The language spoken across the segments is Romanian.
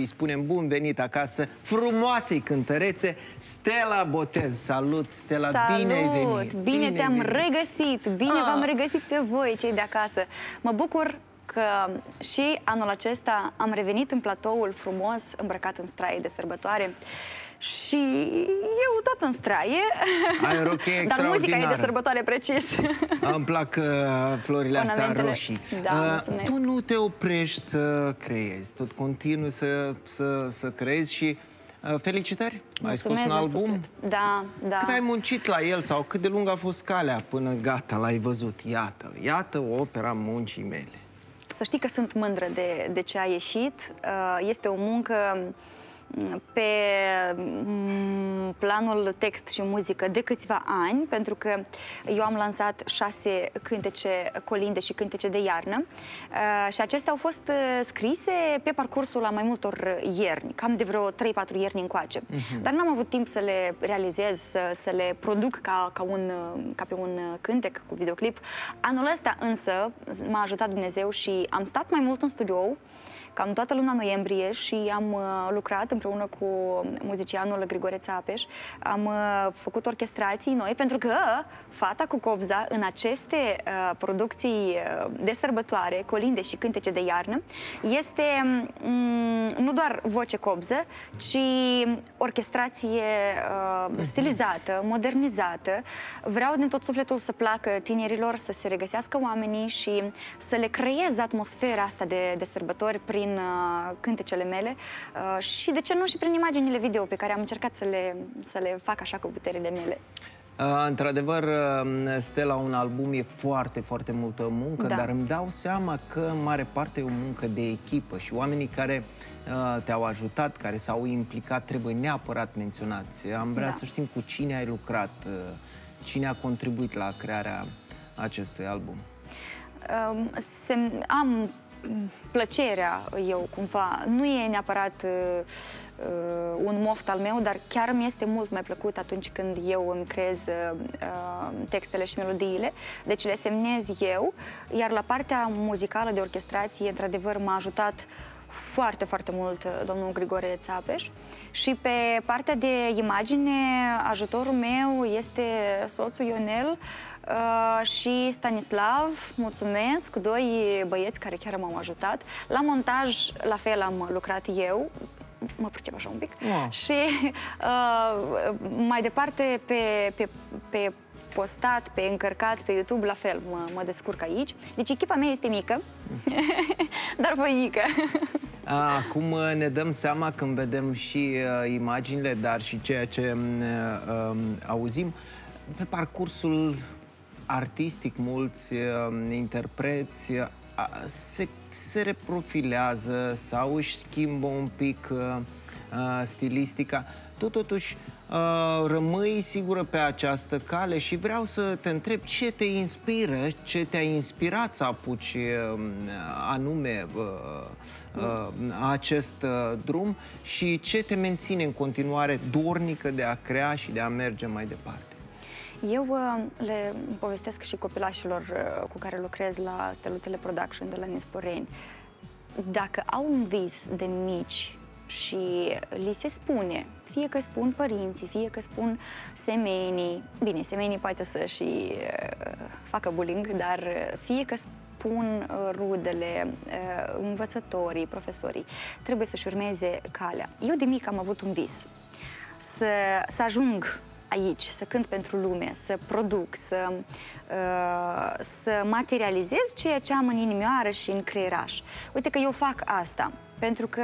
Îi spunem bun venit acasă frumoasei cântărețe Stela Botez. Salut, Stela, salut, bine ai venit! Bine te-am regăsit, bine v-am regăsit pe voi, cei de acasă. Mă bucur că și anul acesta am revenit în platoul frumos, îmbrăcat în straie de sărbătoare. Și eu tot în straie, dar muzica e de sărbătoare precis. Îmi plac florile astea roșii. Da, tu nu te oprești să creezi, tot continui să creezi și felicitări, ai scos un album. Da, da. Cât ai muncit la el sau cât de lungă a fost calea până gata, l-ai văzut, iată, iată o opera muncii mele. Să știi că sunt mândră de ce a ieșit, este o muncă pe planul text și muzică de câțiva ani, pentru că eu am lansat 6 cântece colinde și cântece de iarnă și acestea au fost scrise pe parcursul a mai multor ierni, cam de vreo 3-4 ierni încoace. Dar n-am avut timp să le realizez, să le produc ca pe un cântec cu videoclip. Anul ăsta însă m-a ajutat Dumnezeu și am stat mai mult în studio, cam toată luna noiembrie, și am lucrat împreună cu muzicianul Grigore Țapeș. Am făcut orchestrații noi, pentru că Fata cu Cobza, în aceste producții de sărbătoare, colinde și cântece de iarnă, este nu doar voce cobză, ci orchestrație stilizată, modernizată. Vreau din tot sufletul să placă tinerilor, să se regăsească oamenii și să le creez atmosfera asta de sărbători prin cântecele mele și, de ce nu, și prin imaginile video pe care am încercat să le fac așa cu puterile mele. Într-adevăr, Stela, un album e foarte, foarte multă muncă, dar îmi dau seama că în mare parte e o muncă de echipă și oamenii care te-au ajutat, care s-au implicat, trebuie neapărat menționați. Am vrea să știm cu cine ai lucrat, cine a contribuit la crearea acestui album. Am plăcerea, eu cumva, nu e neapărat un moft al meu, dar chiar mi este mult mai plăcut atunci când eu îmi creez textele și melodiile, deci le semnez eu, iar la partea muzicală de orchestrație, într-adevăr, m-a ajutat foarte, foarte mult domnul Grigore Țapeș. Și pe partea de imagine, ajutorul meu este soțul Ionel și Stanislav, mulțumesc, 2 băieți care chiar m-au ajutat. La montaj, la fel, am lucrat eu, mă pricep așa un pic, și mai departe pe postat, pe încărcat, pe YouTube, la fel, mă descurc aici. Deci echipa mea este mică, dar voinică. Acum ne dăm seama când vedem și imaginile, dar și ceea ce auzim. Pe parcursul artistic, mulți interpreți se reprofilează sau își schimbă un pic stilistica. Tu totuși rămâi sigură pe această cale și vreau să te întreb ce te inspiră, ce te-a inspirat să apuci anume acest drum și ce te menține în continuare dornică de a crea și de a merge mai departe. Eu le povestesc și copilașilor cu care lucrez la Steluțele Production de la Nisporeni. Dacă au un vis de mici și li se spune, fie că spun părinții, fie că spun semenii, bine, semenii poate să și facă bullying, dar fie că spun rudele, învățătorii, profesorii, trebuie să-și urmeze calea. Eu de mic am avut un vis, să ajung aici, să cânt pentru lume, să produc, să materializez ceea ce am în inimioară și în creieraș. Uite că eu fac asta, pentru că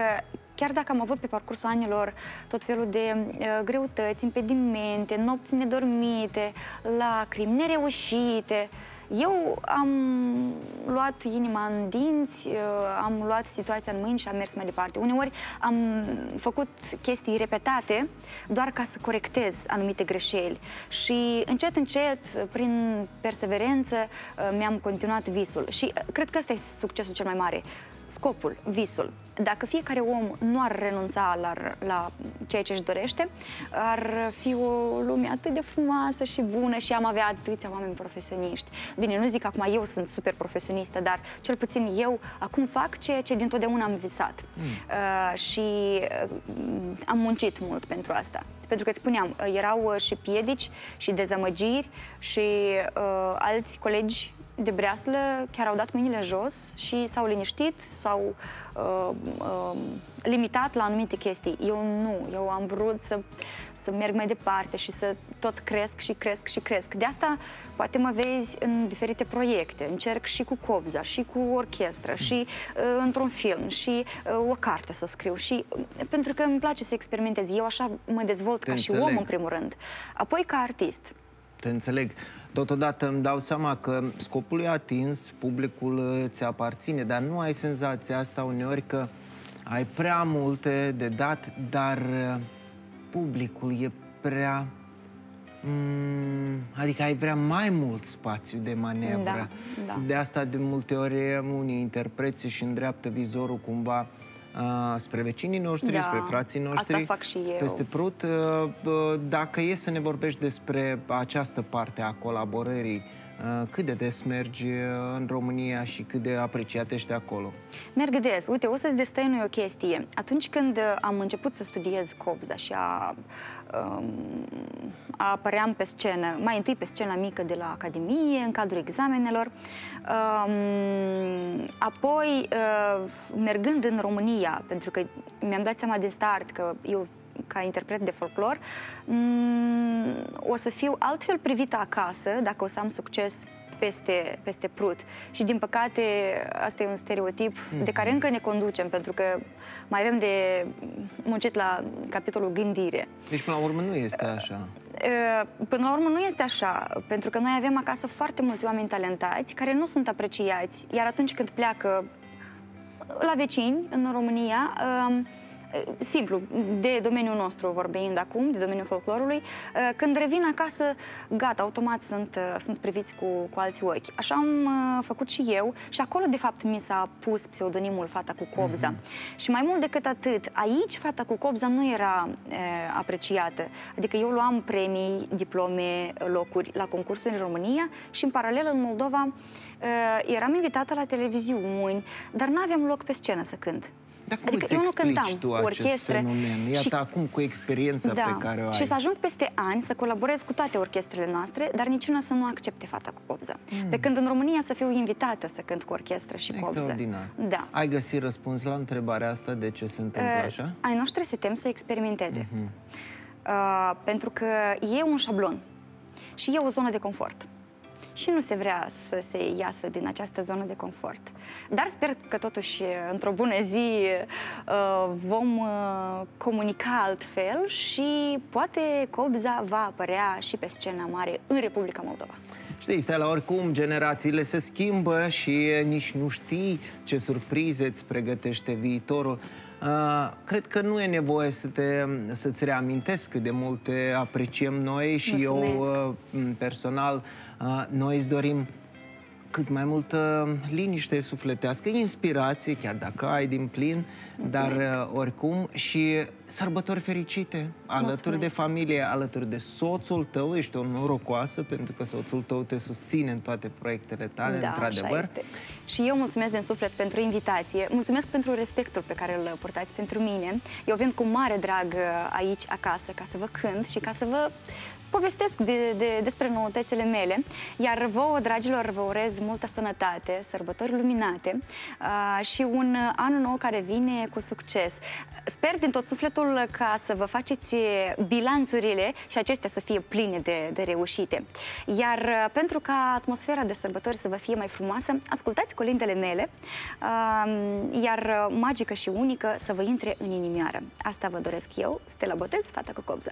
chiar dacă am avut pe parcursul anilor tot felul de greutăți, impedimente, nopți nedormite, lacrimi, nereușite, eu am luat inima în dinți, am luat situația în mâini și am mers mai departe. Uneori am făcut chestii repetate doar ca să corectez anumite greșeli. Și încet, încet, prin perseverență, mi-am continuat visul. Și cred că ăsta e succesul cel mai mare. scopul, visul. Dacă fiecare om nu ar renunța la ceea ce își dorește, ar fi o lume atât de frumoasă și bună și am avea atâția oameni profesioniști. Bine, nu zic acum eu sunt super profesionistă, dar cel puțin eu acum fac ceea ce dintotdeauna am visat. Și am muncit mult pentru asta. Pentru că, spuneam, erau și piedici, și dezamăgiri, și alți colegi de breaslă chiar au dat mâinile jos și s-au liniștit, s-au limitat la anumite chestii. Eu nu, eu am vrut să merg mai departe și să tot cresc și cresc și cresc. De asta poate mă vezi în diferite proiecte. Încerc și cu Cobza, și cu orchestră, și într-un film, și o carte să scriu. Și pentru că îmi place să experimentez. Eu așa mă dezvolt ca și om, în primul rând. Apoi ca artist. Te înțeleg. Totodată îmi dau seama că scopul e atins, publicul ți aparține, dar nu ai senzația asta uneori că ai prea multe de dat, dar publicul e prea... adică ai vrea mai mult spațiu de manevră. Da, da. De asta de multe ori unii interpreți își îndreaptă vizorul cumva spre vecinii noștri, da, spre frații noștri. Asta fac și eu. Peste prut. Dacă e să ne vorbești despre această parte a colaborării, cât de des mergi în România și cât de apreciat ești acolo? Merg des. Uite, o să-ți destăinui o chestie. Atunci când am început să studiez Cobza și apăream pe scenă, mai întâi pe scena mică de la Academie, în cadrul examenelor, apoi mergând în România, pentru că mi-am dat seama din start că eu, ca interpret de folclor, o să fiu altfel privită acasă dacă o să am succes peste prut. Și din păcate asta e un stereotip de care încă ne conducem, pentru că mai avem de muncit la capitolul gândire. Deci până la urmă nu este așa. Până la urmă nu este așa, pentru că noi avem acasă foarte mulți oameni talentați care nu sunt apreciați, iar atunci când pleacă la vecini în România, simplu, de domeniul nostru vorbind acum, de domeniul folclorului, când revin acasă, gata, automat sunt priviți cu alți ochi. Așa am făcut și eu și acolo, de fapt, mi s-a pus pseudonimul Fata cu Cobza. Și mai mult decât atât, aici Fata cu Cobza nu era apreciată. Adică eu luam premii, diplome, locuri la concursuri în România și, în paralel, în Moldova, eram invitată la televiziuni, dar nu aveam loc pe scenă să cânt. Dar cum adică eu nu cântam tu acest fenomen? Iată și... acum cu experiența pe care o ai. Și să ajung peste ani să colaborez cu toate orchestrele noastre, dar niciuna să nu accepte Fata cu Cobza. Pe când în România să fiu invitată să cânt cu orchestră și cobză. Da. Ai găsit răspuns la întrebarea asta de ce se întâmplă așa? Ai noștri se tem să experimenteze. Pentru că e un șablon și e o zonă de confort. Și nu se vrea să se iasă din această zonă de confort. Dar sper că totuși, într-o bună zi, vom comunica altfel și poate Cobza va apărea și pe scena mare în Republica Moldova. Știi, Stela, oricum, generațiile se schimbă și nici nu știi ce surprize îți pregătește viitorul. Cred că nu e nevoie să-ți reamintesc cât de mult te apreciem noi și eu personal. Noi îți dorim cât mai multă liniște sufletească, inspirație, chiar dacă ai din plin, dar oricum și sărbători fericite, alături de familie, alături de soțul tău. Ești o norocoasă pentru că soțul tău te susține în toate proiectele tale, într-adevăr. Și eu mulțumesc din suflet pentru invitație, mulțumesc pentru respectul pe care îl purtați pentru mine. Eu vin cu mare drag aici acasă ca să vă cânt și ca să vă povestesc despre noutățile mele, iar vouă, dragilor, vă urez multă sănătate, sărbători luminate și un an nou care vine cu succes. Sper din tot sufletul ca să vă faceți bilanțurile și acestea să fie pline de reușite. Iar pentru ca atmosfera de sărbători să vă fie mai frumoasă, ascultați colindele mele, iar magică și unică să vă intre în inimioară. Asta vă doresc eu, Stela Botez, Fata cu Cobza.